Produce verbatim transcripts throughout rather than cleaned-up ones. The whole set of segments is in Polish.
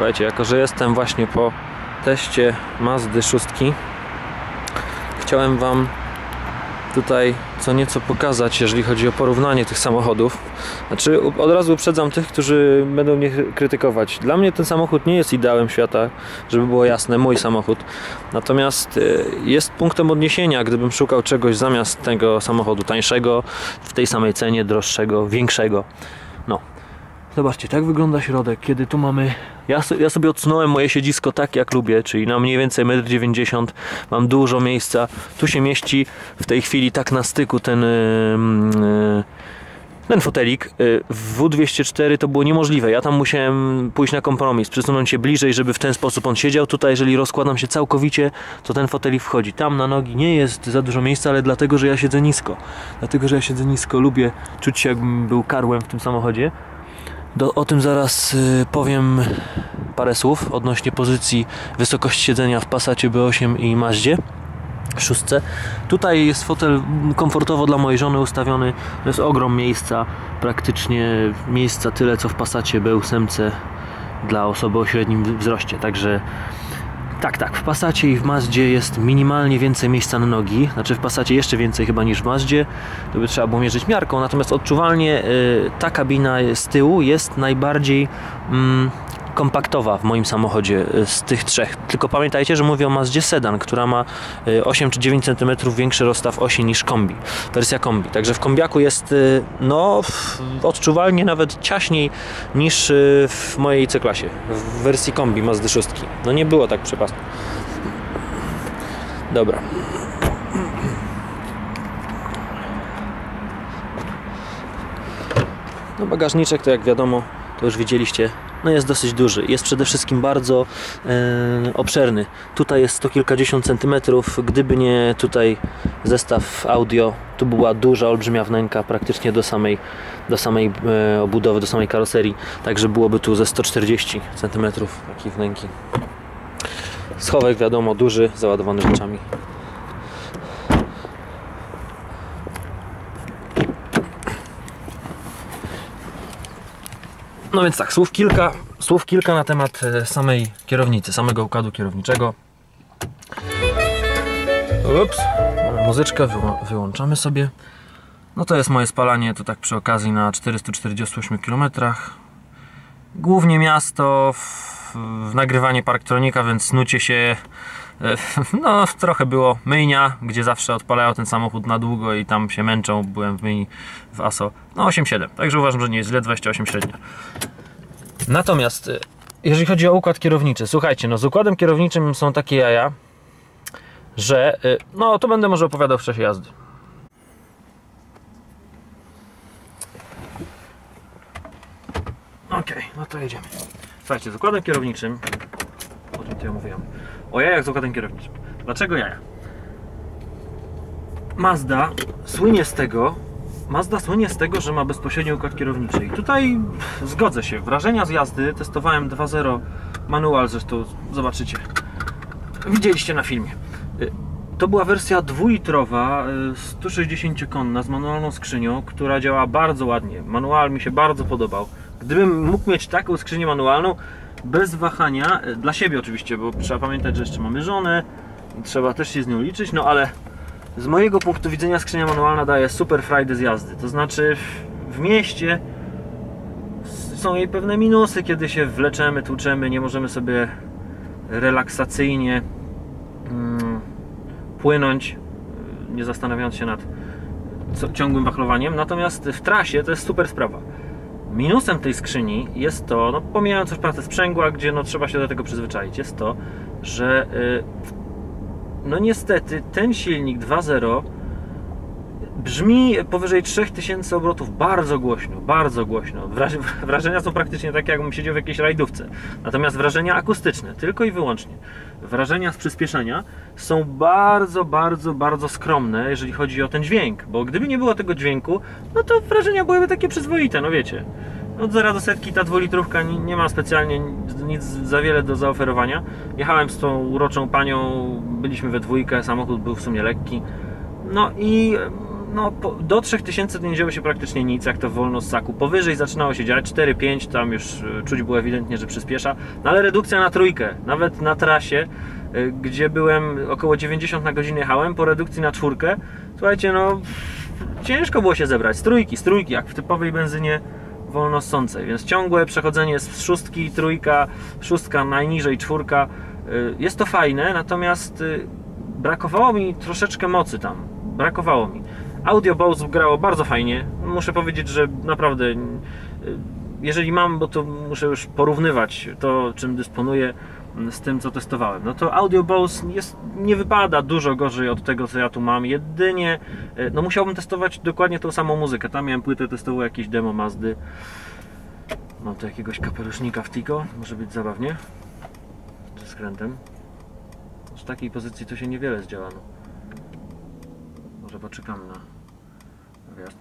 Słuchajcie, jako że jestem właśnie po teście Mazdy sześć, chciałem Wam tutaj co nieco pokazać, jeżeli chodzi o porównanie tych samochodów. Znaczy, od razu uprzedzam tych, którzy będą mnie krytykować. Dla mnie ten samochód nie jest ideałem świata, żeby było jasne, mój samochód. Natomiast jest punktem odniesienia, gdybym szukał czegoś zamiast tego samochodu tańszego, w tej samej cenie, droższego, większego. No. Zobaczcie, tak wygląda środek, kiedy tu mamy... Ja, ja sobie odsunąłem moje siedzisko tak jak lubię, czyli na mniej więcej metr dziewięćdziesiąt. Mam dużo miejsca. Tu się mieści w tej chwili tak na styku ten, ten fotelik. W W dwieście cztery to było niemożliwe. Ja tam musiałem pójść na kompromis, przysunąć się bliżej, żeby w ten sposób on siedział. Tutaj, jeżeli rozkładam się całkowicie, to ten fotelik wchodzi. Tam na nogi nie jest za dużo miejsca, ale dlatego, że ja siedzę nisko. Dlatego, że ja siedzę nisko, lubię czuć się, jakbym był karłem w tym samochodzie. Do, o tym zaraz y, powiem parę słów odnośnie pozycji, wysokości siedzenia w Passacie B osiem i Mazdzie sześć. Tutaj jest fotel komfortowo dla mojej żony ustawiony. To jest ogrom miejsca, praktycznie miejsca tyle co w Passacie B osiem dla osoby o średnim wzroście. Także tak, tak, w Passacie i w Mazdzie jest minimalnie więcej miejsca na nogi. Znaczy w Passacie jeszcze więcej chyba niż w Mazdzie. To by trzeba było mierzyć miarką. Natomiast odczuwalnie y, ta kabina z tyłu jest najbardziej mm, kompaktowa w moim samochodzie y, z tych trzech. Tylko pamiętajcie, że mówię o Mazdzie Sedan, która ma y, osiem czy dziewięć centymetrów większy rozstaw osi niż kombi. Wersja kombi. Także w kombiaku jest y, no odczuwalnie nawet ciaśniej niż y, w mojej C-klasie. W wersji kombi Mazdy sześć. No nie było tak przepastu. Dobra. No bagażniczek to jak wiadomo, to już widzieliście, no jest dosyć duży. Jest przede wszystkim bardzo e, obszerny. Tutaj jest sto kilkadziesiąt centymetrów. Gdyby nie tutaj zestaw audio, tu była duża, olbrzymia wnęka praktycznie do samej, do samej e, obudowy, do samej karoserii. Także byłoby tu ze sto czterdzieści centymetrów takiej wnęki. Schowek wiadomo duży, załadowany rzeczami. No więc tak, słów kilka, słów kilka na temat samej kierownicy, samego układu kierowniczego. Ups, muzyczkę wyłączamy sobie. No to jest moje spalanie, to tak przy okazji, na czterystu czterdziestu ośmiu kilometrach. Głównie miasto, w, w nagrywanie Parktronika, więc nucie się, no trochę było. Myjnia, gdzie zawsze odpalają ten samochód na długo i tam się męczą, byłem w myjni w A S O, no osiem siedem, także uważam, że nie jest źle, dwadzieścia osiem średnia. Natomiast jeżeli chodzi o układ kierowniczy, słuchajcie, no z układem kierowniczym są takie jaja, że, no to będę może opowiadał w czasie jazdy. Okej, okay, no to jedziemy. Słuchajcie, z układem kierowniczym, o czym to ja mówiłem, o jajach z układem kierowniczym. Dlaczego jaja? Mazda słynie z tego, Mazda słynie z tego, że ma bezpośredni układ kierowniczy. I tutaj zgodzę się, wrażenia z jazdy testowałem dwa zero manual, zresztą zobaczycie. Widzieliście na filmie. To była wersja dwulitrowa, sto sześćdziesięciokonna z manualną skrzynią, która działa bardzo ładnie. Manual mi się bardzo podobał. Gdybym mógł mieć taką skrzynię manualną, bez wahania, dla siebie oczywiście, bo trzeba pamiętać, że jeszcze mamy żonę, trzeba też się z nią liczyć, no ale z mojego punktu widzenia skrzynia manualna daje super frajdę z jazdy. To znaczy w mieście są jej pewne minusy, kiedy się wleczemy, tłuczemy, nie możemy sobie relaksacyjnie hmm, płynąć, nie zastanawiając się nad ciągłym wachlowaniem, natomiast w trasie to jest super sprawa. Minusem tej skrzyni jest to, no pomijając już pracę sprzęgła, gdzie no trzeba się do tego przyzwyczaić, jest to, że yy, no niestety ten silnik dwa zero brzmi powyżej trzech tysięcy obrotów bardzo głośno, bardzo głośno. Wraż wrażenia są praktycznie takie, jakbym siedział w jakiejś rajdówce. Natomiast wrażenia akustyczne, tylko i wyłącznie. Wrażenia z przyspieszenia są bardzo, bardzo, bardzo skromne, jeżeli chodzi o ten dźwięk. Bo gdyby nie było tego dźwięku, no to wrażenia byłyby takie przyzwoite, no wiecie. Od zera do setki ta dwulitrówka nie ma specjalnie nic za wiele do zaoferowania. Jechałem z tą uroczą panią, byliśmy we dwójkę, samochód był w sumie lekki. No i... no, do trzech tysięcy nie działo się praktycznie nic, jak to wolno z saku. Powyżej zaczynało się dziać, cztery, pięć, tam już czuć było ewidentnie, że przyspiesza. No ale redukcja na trójkę, nawet na trasie, gdzie byłem około dziewięćdziesiąt na godzinę jechałem, po redukcji na czwórkę, słuchajcie, no ciężko było się zebrać, z trójki, z trójki, jak w typowej benzynie wolnossącej, więc ciągłe przechodzenie z szóstki, trójka, szóstka, najniżej czwórka, jest to fajne, natomiast brakowało mi troszeczkę mocy tam, brakowało mi. Audio Bose grało bardzo fajnie, muszę powiedzieć, że naprawdę, jeżeli mam, bo to muszę już porównywać to, czym dysponuję, z tym, co testowałem, no to Audio Bose jest, nie wypada dużo gorzej od tego, co ja tu mam, jedynie no musiałbym testować dokładnie tą samą muzykę, tam miałem płytę testową, jakieś demo Mazdy, mam tu jakiegoś kapelusznika w Tico, może być zabawnie, ze skrętem, z takiej pozycji tu się niewiele zdziałano, może poczekam na wjazd.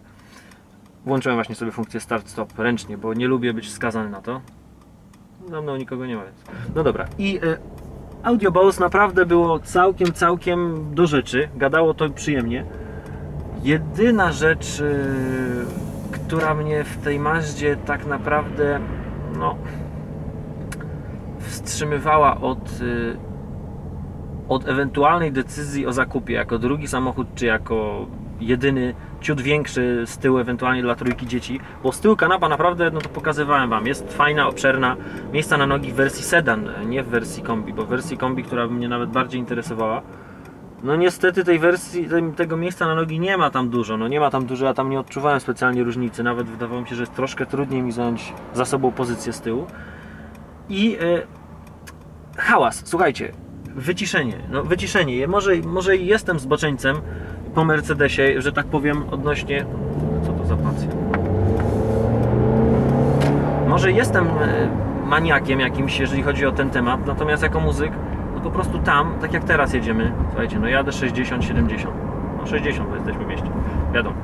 Włączyłem właśnie sobie funkcję start-stop ręcznie, bo nie lubię być skazany na to. No, no nikogo nie ma, więc. No dobra. I y, Audio Bose naprawdę było całkiem, całkiem do rzeczy. Gadało to przyjemnie. Jedyna rzecz, y, która mnie w tej Mazdzie tak naprawdę no, wstrzymywała od, y, od ewentualnej decyzji o zakupie jako drugi samochód, czy jako jedyny ciut większy z tyłu, ewentualnie dla trójki dzieci, bo z tyłu kanapa naprawdę, no to pokazywałem wam, jest fajna, obszerna, miejsca na nogi w wersji sedan, nie w wersji kombi, bo w wersji kombi, która by mnie nawet bardziej interesowała, no niestety tej wersji, tego miejsca na nogi nie ma tam dużo, no nie ma tam dużo, ja tam nie odczuwałem specjalnie różnicy, nawet wydawało mi się, że jest troszkę trudniej mi zająć za sobą pozycję z tyłu i yy, hałas, słuchajcie, wyciszenie, no wyciszenie, może, może jestem zboczeńcem po Mercedesie, że tak powiem, odnośnie... Co to za pacjent? Może jestem maniakiem jakimś, jeżeli chodzi o ten temat, natomiast jako muzyk, no po prostu tam, tak jak teraz jedziemy, słuchajcie, no jadę sześćdziesiąt, siedemdziesiąt, no sześćdziesiąt, bo jesteśmy w mieście, wiadomo.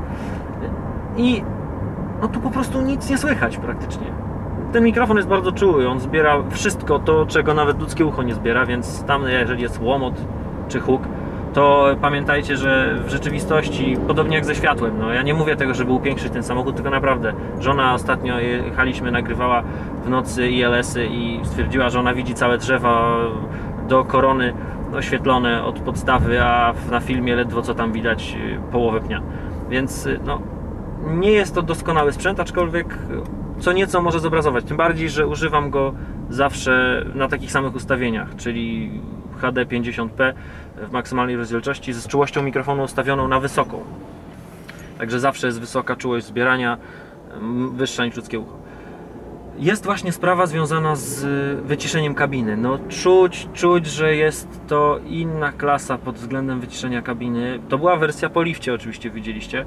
I no tu po prostu nic nie słychać praktycznie. Ten mikrofon jest bardzo czuły, on zbiera wszystko to, czego nawet ludzkie ucho nie zbiera, więc tam, jeżeli jest łomot czy huk, to pamiętajcie, że w rzeczywistości, podobnie jak ze światłem, no ja nie mówię tego, żeby upiększyć ten samochód, tylko naprawdę, żona ostatnio jechaliśmy, nagrywała w nocy I L S-y i stwierdziła, że ona widzi całe drzewa do korony oświetlone od podstawy, a na filmie ledwo co tam widać połowę pnia. Więc no, nie jest to doskonały sprzęt, aczkolwiek co nieco może zobrazować, tym bardziej, że używam go zawsze na takich samych ustawieniach, czyli H D pięćdziesiąt p w maksymalnej rozdzielczości z czułością mikrofonu ustawioną na wysoką. Także zawsze jest wysoka czułość zbierania, wyższa niż ludzkie ucho. Jest właśnie sprawa związana z wyciszeniem kabiny. No czuć, czuć, że jest to inna klasa pod względem wyciszenia kabiny. To była wersja po lifcie, oczywiście widzieliście.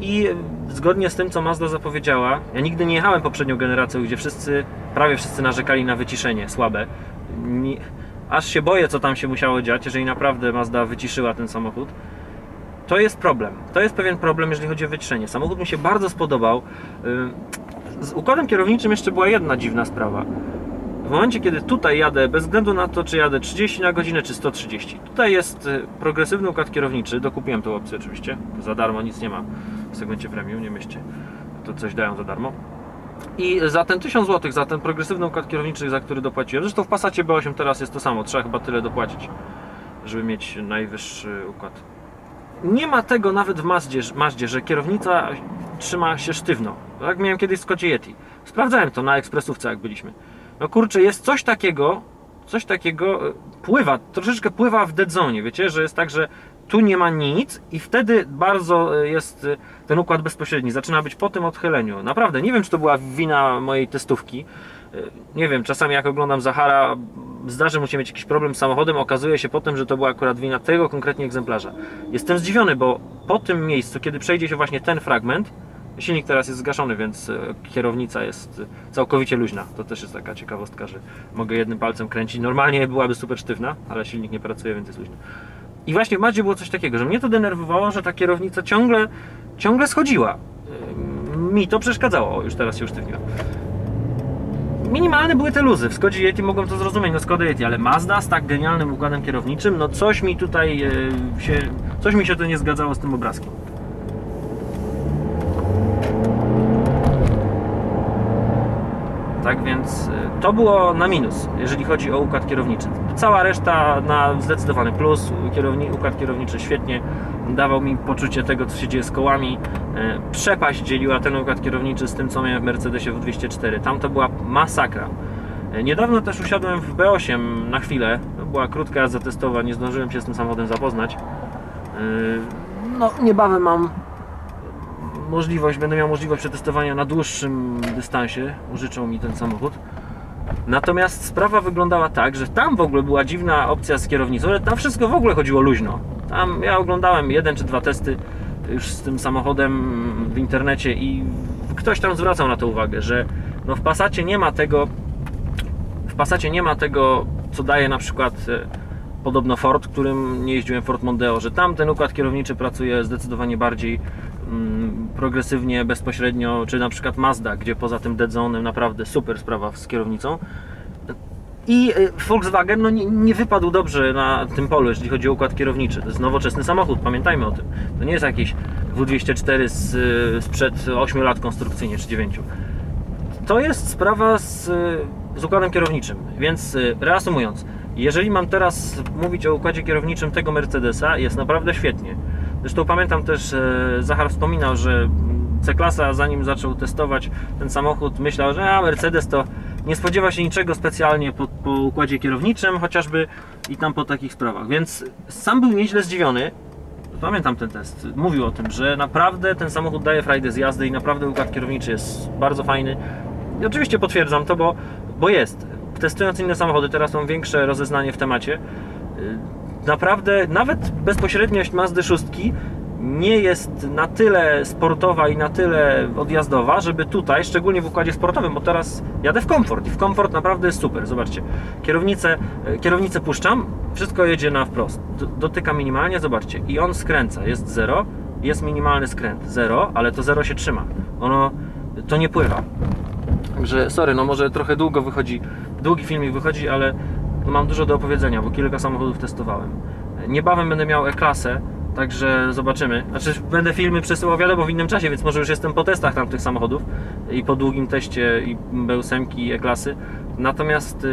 I zgodnie z tym, co Mazda zapowiedziała, ja nigdy nie jechałem poprzednią generacją, gdzie wszyscy, prawie wszyscy narzekali na wyciszenie słabe. Aż się boję, co tam się musiało dziać, jeżeli naprawdę Mazda wyciszyła ten samochód. To jest problem, to jest pewien problem, jeżeli chodzi o wyciszenie. Samochód mi się bardzo spodobał. Z układem kierowniczym jeszcze była jedna dziwna sprawa. W momencie, kiedy tutaj jadę, bez względu na to, czy jadę trzydzieści na godzinę, czy sto trzydzieści, tutaj jest progresywny układ kierowniczy, dokupiłem tą opcję oczywiście, za darmo, nic nie ma w segmencie premium, nie myślcie, to coś dają za darmo. I za ten tysiąc złotych, za ten progresywny układ kierowniczy, za który dopłaciłem, zresztą w Passacie B osiem teraz jest to samo, trzeba chyba tyle dopłacić, żeby mieć najwyższy układ. Nie ma tego nawet w Mazdzie, Mazdzie, że kierownica trzyma się sztywno, tak miałem kiedyś w Szkodzie Yeti. Sprawdzałem to na ekspresówce, jak byliśmy. No kurczę, jest coś takiego, coś takiego, pływa, troszeczkę pływa w dead zone, wiecie, że jest tak, że tu nie ma nic i wtedy bardzo jest ten układ bezpośredni, zaczyna być po tym odchyleniu. Naprawdę, nie wiem, czy to była wina mojej testówki, nie wiem, czasami jak oglądam Zachara, zdarzy mu się mieć jakiś problem z samochodem, okazuje się potem, że to była akurat wina tego konkretnie egzemplarza. Jestem zdziwiony, bo po tym miejscu, kiedy przejdzie się właśnie ten fragment, silnik teraz jest zgaszony, więc kierownica jest całkowicie luźna. To też jest taka ciekawostka, że mogę jednym palcem kręcić. Normalnie byłaby super sztywna, ale silnik nie pracuje, więc jest luźny. I właśnie w Mazdzie było coś takiego, że mnie to denerwowało, że ta kierownica ciągle, ciągle schodziła. Mi to przeszkadzało. O, już teraz się usztywniła. minimalne były te luzy, w Szkodzie Yeti mogłem to zrozumieć, no Szkoda Yeti, ale Mazda z tak genialnym układem kierowniczym, no coś mi tutaj się, coś mi się to nie zgadzało z tym obrazkiem. Tak więc to było na minus, jeżeli chodzi o układ kierowniczy. Cała reszta na zdecydowany plus. Kierowni- układ kierowniczy świetnie dawał mi poczucie tego, co się dzieje z kołami. Przepaść dzieliła ten układ kierowniczy z tym, co miałem w Mercedesie W dwieście cztery. Tam to była masakra. Niedawno też usiadłem w B osiem na chwilę. To była krótka jazda testowa, nie zdążyłem się z tym samochodem zapoznać. No, niebawem mam możliwość, będę miał możliwość przetestowania na dłuższym dystansie, użyczą mi ten samochód. Natomiast sprawa wyglądała tak, że tam w ogóle była dziwna opcja z kierownicą, ale tam wszystko w ogóle chodziło luźno. Tam ja oglądałem jeden czy dwa testy już z tym samochodem w internecie i ktoś tam zwracał na to uwagę, że no w Passacie nie ma tego, w Passacie nie ma tego, co daje na przykład podobno Ford, którym nie jeździłem, Ford Mondeo, że tam ten układ kierowniczy pracuje zdecydowanie bardziej progresywnie, bezpośrednio, czy na przykład Mazda, gdzie poza tym deadzone'em naprawdę super sprawa z kierownicą. I Volkswagen no, nie, nie wypadł dobrze na tym polu, jeżeli chodzi o układ kierowniczy. To jest nowoczesny samochód, pamiętajmy o tym. To nie jest jakiś W dwieście cztery z, sprzed ośmiu lat konstrukcyjnie, czy dziewięciu. To jest sprawa z, z układem kierowniczym, więc reasumując, jeżeli mam teraz mówić o układzie kierowniczym tego Mercedesa, jest naprawdę świetnie. Zresztą pamiętam też, Zachar wspominał, że C-klasa, zanim zaczął testować ten samochód, myślał, że a, Mercedes to nie spodziewa się niczego specjalnie po, po układzie kierowniczym chociażby i tam po takich sprawach. Więc sam był nieźle zdziwiony, pamiętam ten test, mówił o tym, że naprawdę ten samochód daje frajdę z jazdy i naprawdę układ kierowniczy jest bardzo fajny. I oczywiście potwierdzam to, bo, bo jest. Testując inne samochody, teraz mam większe rozeznanie w temacie. Naprawdę, nawet bezpośredniość Mazdy szóstki nie jest na tyle sportowa i na tyle odjazdowa, żeby tutaj, szczególnie w układzie sportowym, bo teraz jadę w komfort i w komfort naprawdę jest super. Zobaczcie, kierownicę, kierownicę puszczam, wszystko jedzie na wprost. Dotyka minimalnie, zobaczcie, i on skręca, jest zero, jest minimalny skręt, zero, ale to zero się trzyma. Ono, to nie pływa. Także, sorry, no może trochę długo wychodzi, długi filmik wychodzi, ale mam dużo do opowiedzenia, bo kilka samochodów testowałem. Niebawem będę miał E-klasę, także zobaczymy. Znaczy, będę filmy przesyłał wiadomo w innym czasie, więc może już jestem po testach tamtych samochodów i po długim teście i B osiem i E-klasy. Natomiast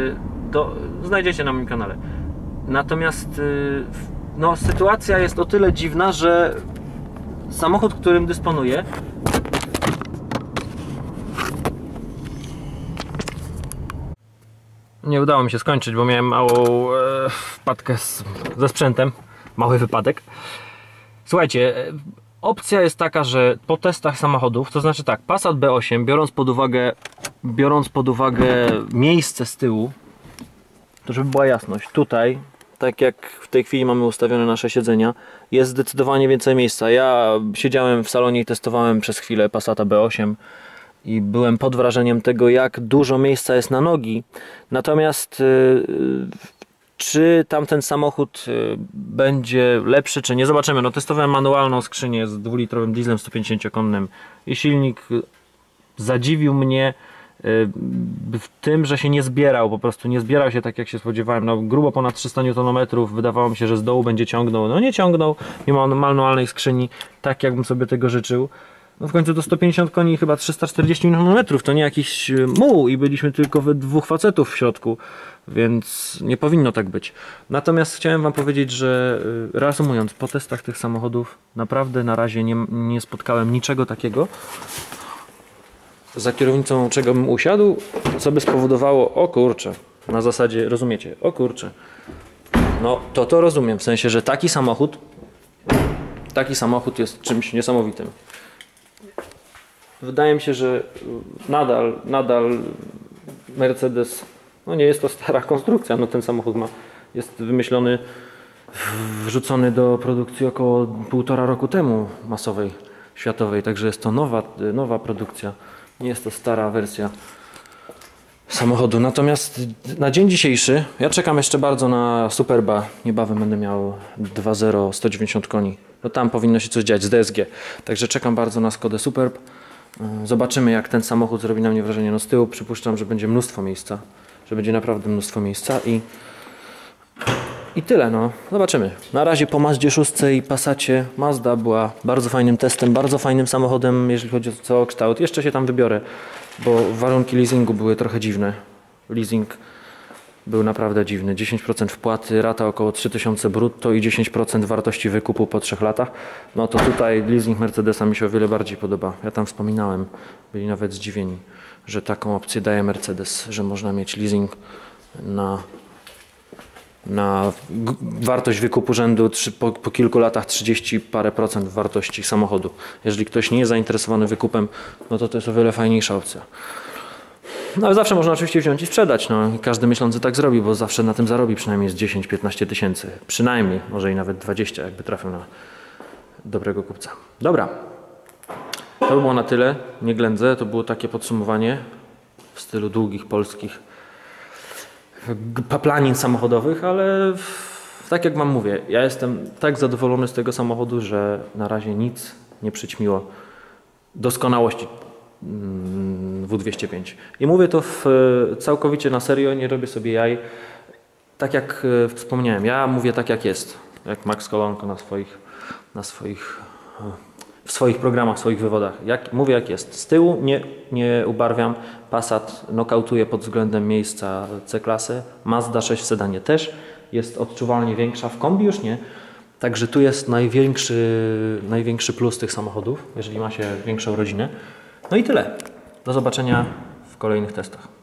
do, znajdziecie na moim kanale. Natomiast no, sytuacja jest o tyle dziwna, że samochód, którym dysponuję, nie udało mi się skończyć, bo miałem małą e, wpadkę z, ze sprzętem, mały wypadek. Słuchajcie, opcja jest taka, że po testach samochodów, to znaczy tak, Passat B osiem, biorąc pod uwagę, biorąc pod uwagę miejsce z tyłu, to żeby była jasność, tutaj, tak jak w tej chwili mamy ustawione nasze siedzenia, jest zdecydowanie więcej miejsca. Ja siedziałem w salonie i testowałem przez chwilę Passata B osiem. I byłem pod wrażeniem tego, jak dużo miejsca jest na nogi. Natomiast yy, czy tamten samochód yy, będzie lepszy, czy nie, zobaczymy. No, testowałem manualną skrzynię z dwulitrowym dieslem sto pięćdziesięciokonnym i silnik zadziwił mnie yy, w tym, że się nie zbierał. Po prostu nie zbierał się tak, jak się spodziewałem. No, grubo ponad trzysta niutonometrów. Wydawało mi się, że z dołu będzie ciągnął. No nie ciągnął, mimo manualnej skrzyni, tak jakbym sobie tego życzył. No w końcu to sto pięćdziesiąt koni, chyba trzysta czterdzieści niutonometrów, to nie jakiś muł i byliśmy tylko we dwóch facetów w środku, więc nie powinno tak być. Natomiast chciałem wam powiedzieć, że reasumując, po testach tych samochodów naprawdę na razie nie, nie spotkałem niczego takiego, za kierownicą czego bym usiadł, co by spowodowało, o kurczę, na zasadzie, rozumiecie, o kurczę, no to to rozumiem, w sensie, że taki samochód, taki samochód jest czymś niesamowitym. Wydaje mi się, że nadal, nadal Mercedes, no nie jest to stara konstrukcja, no ten samochód ma, jest wymyślony, wrzucony do produkcji około półtora roku temu masowej, światowej, także jest to nowa, nowa produkcja, nie jest to stara wersja samochodu. Natomiast na dzień dzisiejszy, ja czekam jeszcze bardzo na Superba, niebawem będę miał dwa zero, sto dziewięćdziesiąt koni, no tam powinno się coś dziać z D S G, także czekam bardzo na Szkodę Superb. Zobaczymy, jak ten samochód zrobi na mnie wrażenie. No z tyłu przypuszczam, że będzie mnóstwo miejsca, że będzie naprawdę mnóstwo miejsca i, i tyle, no. Zobaczymy. Na razie po Mazdzie szóstce i Passacie Mazda była bardzo fajnym testem, bardzo fajnym samochodem, jeżeli chodzi o całokształt. Jeszcze się tam wybiorę, bo warunki leasingu były trochę dziwne. Leasing był naprawdę dziwny. dziesięć procent wpłaty, rata około trzy tysiące brutto i dziesięć procent wartości wykupu po trzech latach. No to tutaj leasing Mercedesa mi się o wiele bardziej podoba. Ja tam wspominałem, byli nawet zdziwieni, że taką opcję daje Mercedes, że można mieć leasing na, na wartość wykupu rzędu trzy, po, po kilku latach trzydzieści parę procent wartości samochodu. Jeżeli ktoś nie jest zainteresowany wykupem, no to to jest o wiele fajniejsza opcja. No ale zawsze można oczywiście wziąć i sprzedać, no każdy myślący tak zrobi, bo zawsze na tym zarobi przynajmniej z dziesięć do piętnastu tysięcy, przynajmniej, może i nawet dwadzieścia, jakby trafił na dobrego kupca. Dobra, to było na tyle, nie ględzę, to było takie podsumowanie w stylu długich polskich paplanin samochodowych, ale tak jak wam mówię, ja jestem tak zadowolony z tego samochodu, że na razie nic nie przyćmiło doskonałości W dwieście pięć. I mówię to w, całkowicie na serio, nie robię sobie jaj. Tak jak wspomniałem, ja mówię tak jak jest, jak Max Kolonko na swoich, na swoich, w swoich programach, w swoich wywodach. Jak, mówię jak jest. Z tyłu nie, nie ubarwiam, Passat nokautuje pod względem miejsca C-klasy, Mazda sześć w sedanie też jest odczuwalnie większa, w kombi już nie. Także tu jest największy, największy plus tych samochodów, jeżeli ma się większą rodzinę. No i tyle. Do zobaczenia w kolejnych testach.